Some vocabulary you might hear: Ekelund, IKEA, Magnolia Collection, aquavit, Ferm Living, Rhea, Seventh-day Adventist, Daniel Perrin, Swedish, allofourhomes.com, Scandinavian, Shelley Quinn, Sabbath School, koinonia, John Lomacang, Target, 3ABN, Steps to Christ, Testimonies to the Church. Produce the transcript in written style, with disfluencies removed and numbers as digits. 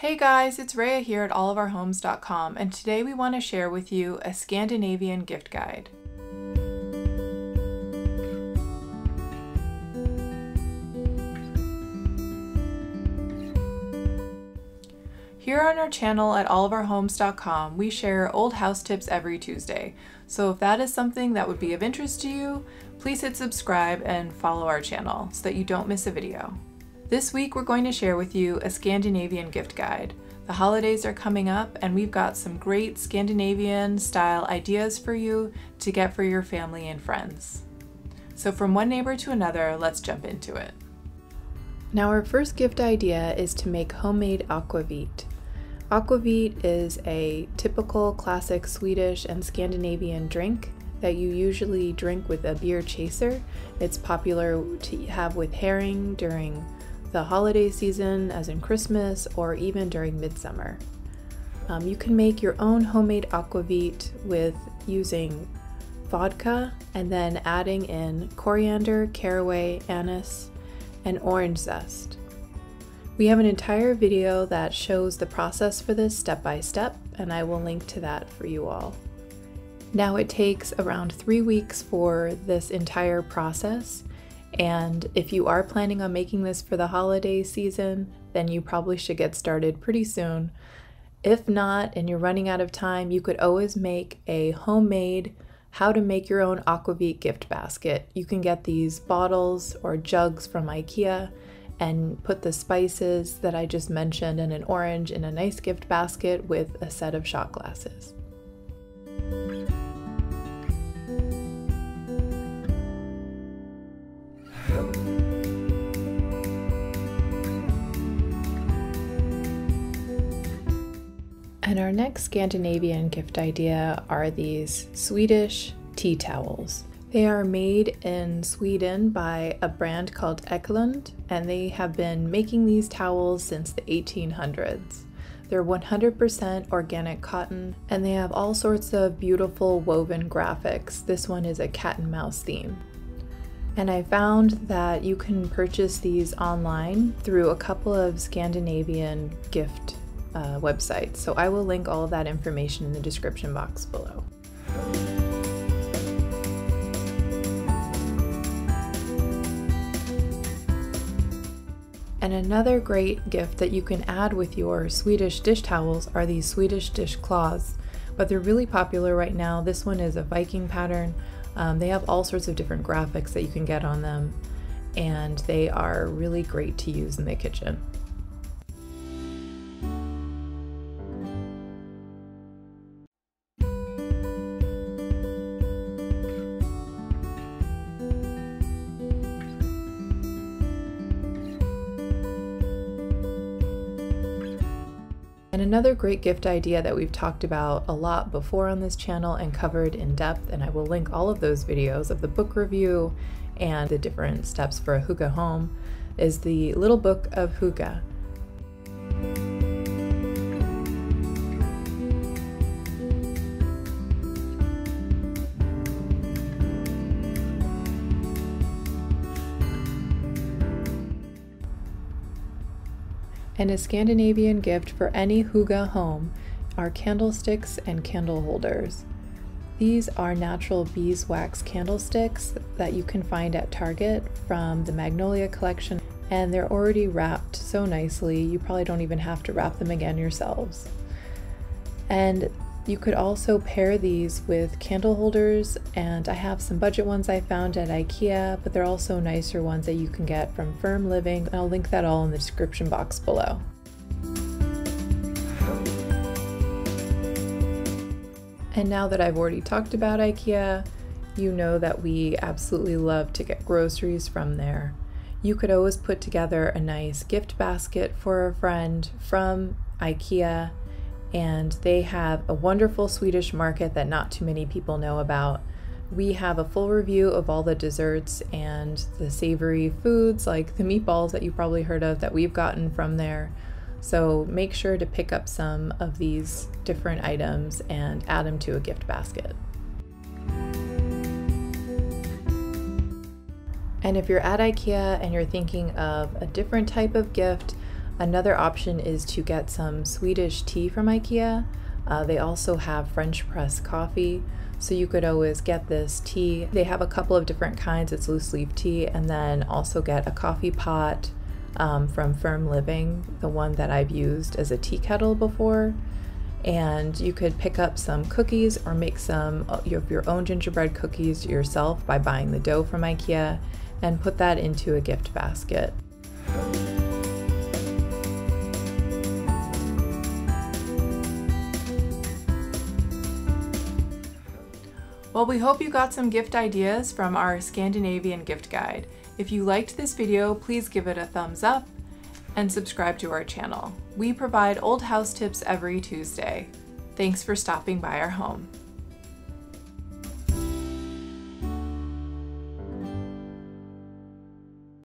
Hey guys, it's Rhea here at allofourhomes.com, and today we want to share with you a Scandinavian gift guide. Here on our channel at allofourhomes.com, we share old house tips every Tuesday. So if that is something that would be of interest to you, please hit subscribe and follow our channel so that you don't miss a video. This week we're going to share with you a Scandinavian gift guide. The holidays are coming up and we've got some great Scandinavian style ideas for you to get for your family and friends. So from one neighbor to another, let's jump into it. Now our first gift idea is to make homemade aquavit. Aquavit is a typical classic Swedish and Scandinavian drink that you usually drink with a beer chaser. It's popular to have with herring during the holiday season, as in Christmas, or even during midsummer. You can make your own homemade aquavit with using vodka and then adding in coriander, caraway, anise, and orange zest. We have an entire video that shows the process for this step by step, and I will link to that for you all. Now it takes around 3 weeks for this entire process. And if you are planning on making this for the holiday season, then you probably should get started pretty soon. If not, and you're running out of time, you could always make a homemade how to make your own aquavit gift basket. You can get these bottles or jugs from IKEA and put the spices that I just mentioned and an orange in a nice gift basket with a set of shot glasses. And our next Scandinavian gift idea are these Swedish tea towels. They are made in Sweden by a brand called Ekelund, and they have been making these towels since the 1800s. They're 100% organic cotton, and they have all sorts of beautiful woven graphics. This one is a cat and mouse theme. And I found that you can purchase these online through a couple of Scandinavian gift websites. So I will link all of that information in the description box below. And another great gift that you can add with your Swedish dish towels are these Swedish dish cloths, but they're really popular right now. This one is a Viking pattern. They have all sorts of different graphics that you can get on them, and they are really great to use in the kitchen. And another great gift idea that we've talked about a lot before on this channel and covered in depth, and I will link all of those videos of the book review and the different steps for a hookah home, is the little book of hookah. And a Scandinavian gift for any hookah home are candlesticks and candle holders. These are natural beeswax candlesticks that you can find at Target from the Magnolia Collection, and they're already wrapped so nicely you probably don't even have to wrap them again yourselves. And you could also pair these with candle holders, and I have some budget ones I found at IKEA, but they're also nicer ones that you can get from Ferm Living. I'll link that all in the description box below. And now that I've already talked about IKEA, you know that we absolutely love to get groceries from there. You could always put together a nice gift basket for a friend from IKEA. And they have a wonderful Swedish market that not too many people know about. We have a full review of all the desserts and the savory foods like the meatballs that you probably heard of that we've gotten from there. So make sure to pick up some of these different items and add them to a gift basket. And if you're at IKEA and you're thinking of a different type of gift, Another option is to get some Swedish tea from IKEA. They also have French press coffee, so you could always get this tea. They have a couple of different kinds. It's loose leaf tea, and then also get a coffee pot from Ferm Living, the one that I've used as a tea kettle before. And you could pick up some cookies or make some of your own gingerbread cookies yourself by buying the dough from IKEA and put that into a gift basket. Well, we hope you got some gift ideas from our Scandinavian gift guide. If you liked this video, please give it a thumbs up and subscribe to our channel. We provide old house tips every Tuesday. Thanks for stopping by our home.